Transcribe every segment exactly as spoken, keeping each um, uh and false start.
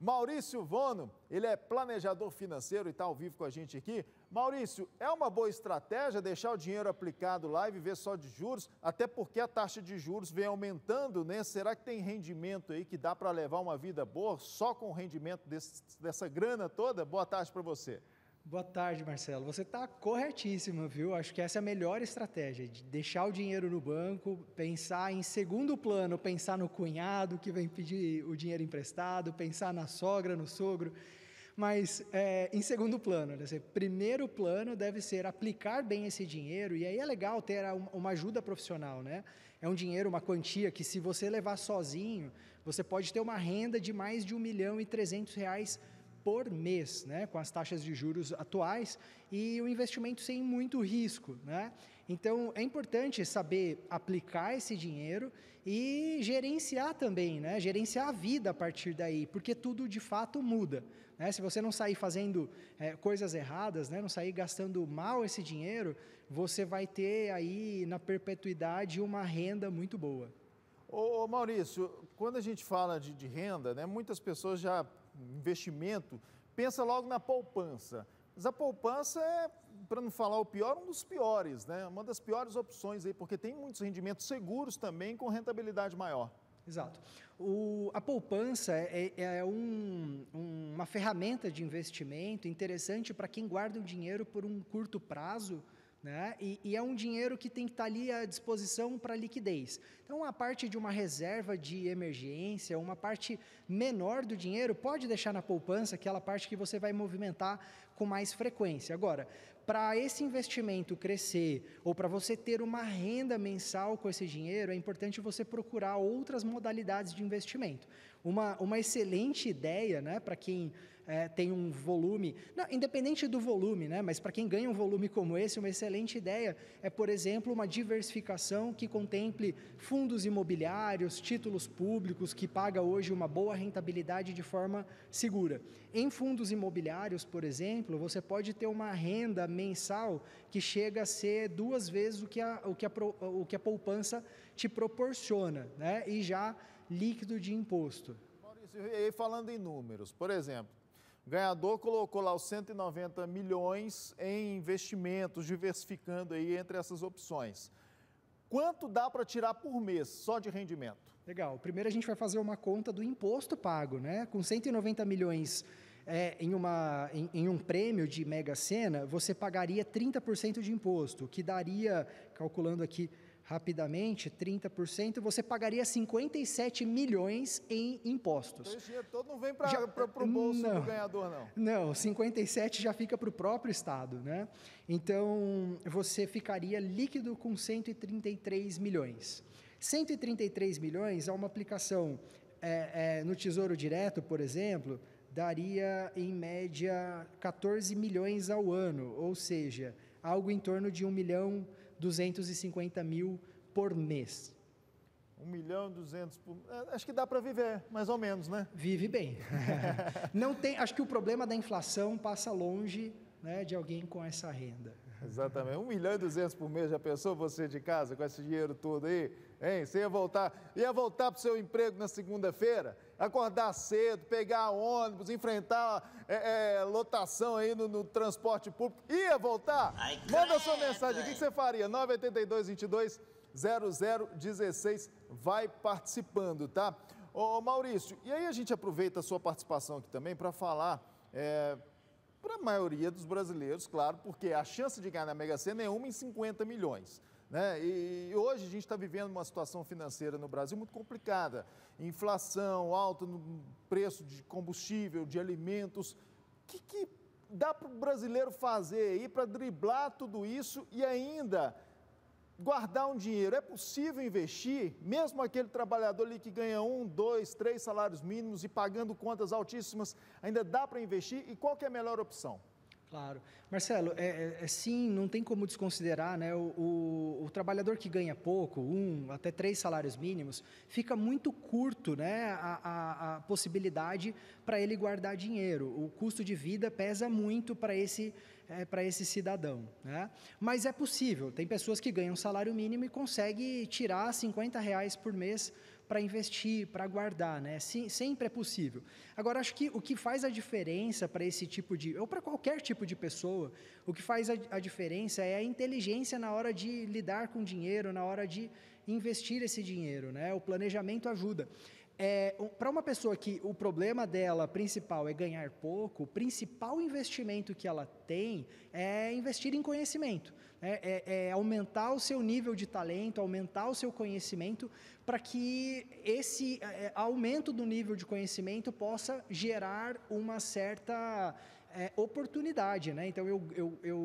Maurício Vono, ele é planejador financeiro e está ao vivo com a gente aqui. Maurício, é uma boa estratégia deixar o dinheiro aplicado lá e viver só de juros, até porque a taxa de juros vem aumentando, né? Será que tem rendimento aí que dá para levar uma vida boa só com o rendimento desse, dessa grana toda? Boa tarde para você. Boa tarde, Marcelo. Você está corretíssimo, viu? Acho que essa é a melhor estratégia, de deixar o dinheiro no banco, pensar em segundo plano, pensar no cunhado que vem pedir o dinheiro emprestado, pensar na sogra, no sogro, mas é, em segundo plano, né? Primeiro plano deve ser aplicar bem esse dinheiro, e aí é legal ter uma ajuda profissional, né? É um dinheiro, uma quantia que se você levar sozinho, você pode ter uma renda de mais de um milhão e trezentos reais por mês, né, com as taxas de juros atuais e o investimento sem muito risco, né? Então, é importante saber aplicar esse dinheiro e gerenciar também, né? Gerenciar a vida a partir daí, porque tudo de fato muda, né? Se você não sair fazendo é, coisas erradas, né? Não sair gastando mal esse dinheiro, você vai ter aí na perpetuidade uma renda muito boa. Ô Maurício, quando a gente fala de, de renda, né, muitas pessoas já, investimento, pensa logo na poupança. Mas a poupança é, para não falar o pior, um dos piores, né? Uma das piores opções aí, porque tem muitos rendimentos seguros também com rentabilidade maior. Exato. O, a poupança é, é um, um, uma ferramenta de investimento interessante para quem guarda o dinheiro por um curto prazo, né? E, e é um dinheiro que tem que estar ali à disposição para liquidez. Então, a parte de uma reserva de emergência, uma parte menor do dinheiro, pode deixar na poupança, aquela parte que você vai movimentar com mais frequência. Agora, para esse investimento crescer ou para você ter uma renda mensal com esse dinheiro, é importante você procurar outras modalidades de investimento. Uma, uma excelente ideia, né, para quem é, tem um volume, não, independente do volume, né, mas para quem ganha um volume como esse, uma excelente Excelente ideia é, por exemplo, uma diversificação que contemple fundos imobiliários, títulos públicos, que paga hoje uma boa rentabilidade de forma segura. Em fundos imobiliários, por exemplo, você pode ter uma renda mensal que chega a ser duas vezes o que a, o que a, o que a poupança te proporciona, né? E já líquido de imposto. Maurício, e falando em números, por exemplo, o ganhador colocou lá os cento e noventa milhões em investimentos, diversificando aí entre essas opções. Quanto dá para tirar por mês só de rendimento? Legal. Primeiro a gente vai fazer uma conta do imposto pago, né? Com cento e noventa milhões é, em, uma, em, em um prêmio de Mega Sena, você pagaria trinta por cento de imposto, que daria, calculando aqui rapidamente, trinta por cento, você pagaria cinquenta e sete milhões em impostos. Então, esse dinheiro todo não vem para o bolso não, do ganhador, não? Não, cinquenta e sete já fica para o próprio Estado, né? Então, você ficaria líquido com cento e trinta e três milhões. cento e trinta e três milhões a uma aplicação é, é, no Tesouro Direto, por exemplo, daria, em média, quatorze milhões ao ano, ou seja, algo em torno de um milhão e duzentos e cinquenta mil por mês. um milhão e duzentos por... Acho que dá para viver, mais ou menos, né? Vive bem. Não tem... Acho que o problema da inflação passa longe, né, de alguém com essa renda. Exatamente. um milhão e duzentos por mês, já pensou você de casa com esse dinheiro todo aí? Hein? Você ia voltar, ia voltar para o seu emprego na segunda-feira, acordar cedo, pegar ônibus, enfrentar é, é, lotação aí no, no transporte público. Ia voltar? Manda sua mensagem aqui, o que você faria? nove oito dois, dois dois, zero zero um seis. Vai participando, tá? Ô Maurício, e aí a gente aproveita a sua participação aqui também para falar... É, para a maioria dos brasileiros, claro, porque a chance de ganhar na Mega Sena é um em cinquenta milhões. Né? E hoje a gente está vivendo uma situação financeira no Brasil muito complicada. Inflação, alto no preço de combustível, de alimentos. O que, que dá para o brasileiro fazer aí para driblar tudo isso e ainda guardar um dinheiro? É possível investir, mesmo aquele trabalhador ali que ganha um, dois, três salários mínimos e pagando contas altíssimas, ainda dá para investir? E qual que é a melhor opção? Claro. Marcelo, é, é, sim, não tem como desconsiderar, né? O, o, o trabalhador que ganha pouco, um, até três salários mínimos, fica muito curto, né, a, a, a possibilidade para ele guardar dinheiro. O custo de vida pesa muito para esse, é, para esse cidadão, né? Mas é possível. Tem pessoas que ganham salário mínimo e conseguem tirar cinquenta reais por mês para investir, para guardar, né? Sim, sempre é possível. Agora, acho que o que faz a diferença para esse tipo de, ou para qualquer tipo de pessoa, o que faz a, a diferença é a inteligência na hora de lidar com dinheiro, na hora de investir esse dinheiro, né? O planejamento ajuda. É, para uma pessoa que o problema dela principal é ganhar pouco, o principal investimento que ela tem é investir em conhecimento, é, é, é aumentar o seu nível de talento, aumentar o seu conhecimento, para que esse é, aumento do nível de conhecimento possa gerar uma certa é, oportunidade, né? Então, eu... eu, eu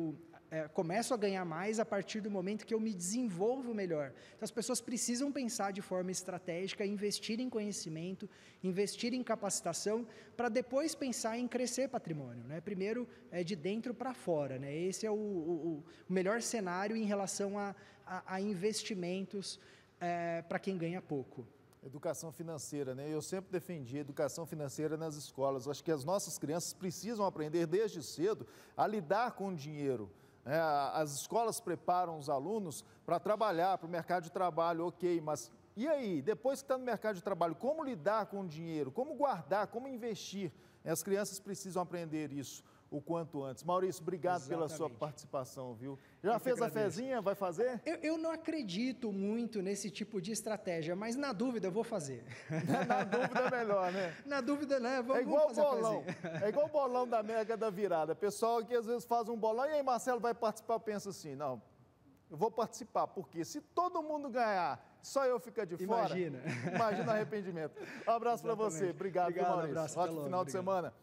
É, começo a ganhar mais a partir do momento que eu me desenvolvo melhor. Então, as pessoas precisam pensar de forma estratégica, investir em conhecimento, investir em capacitação, para depois pensar em crescer patrimônio, né? Primeiro, é de dentro para fora, né? Esse é o, o, o melhor cenário em relação a, a, a investimentos é, para quem ganha pouco. Educação financeira, né? Eu sempre defendi a educação financeira nas escolas. Eu acho que as nossas crianças precisam aprender desde cedo a lidar com o dinheiro. É, as escolas preparam os alunos para trabalhar, para o mercado de trabalho, ok, mas e aí, depois que está no mercado de trabalho, como lidar com o dinheiro, como guardar, como investir? É, as crianças precisam aprender isso o quanto antes. Maurício, obrigado Exatamente. Pela sua participação, viu? Já eu fez a fezinha? Vai fazer? Eu, eu não acredito muito nesse tipo de estratégia, mas na dúvida eu vou fazer. Na dúvida é melhor, né? Na dúvida, né? Vamos, é igual vamos fazer bolão. É igual o bolão da Mega da Virada. Pessoal que às vezes faz um bolão, e aí Marcelo vai participar, pensa assim, não, eu vou participar, porque se todo mundo ganhar, só eu ficar de fora, imagina, imagina o arrependimento. Um abraço para você. Obrigado, obrigado, Maurício. Um abraço, ótimo final de semana.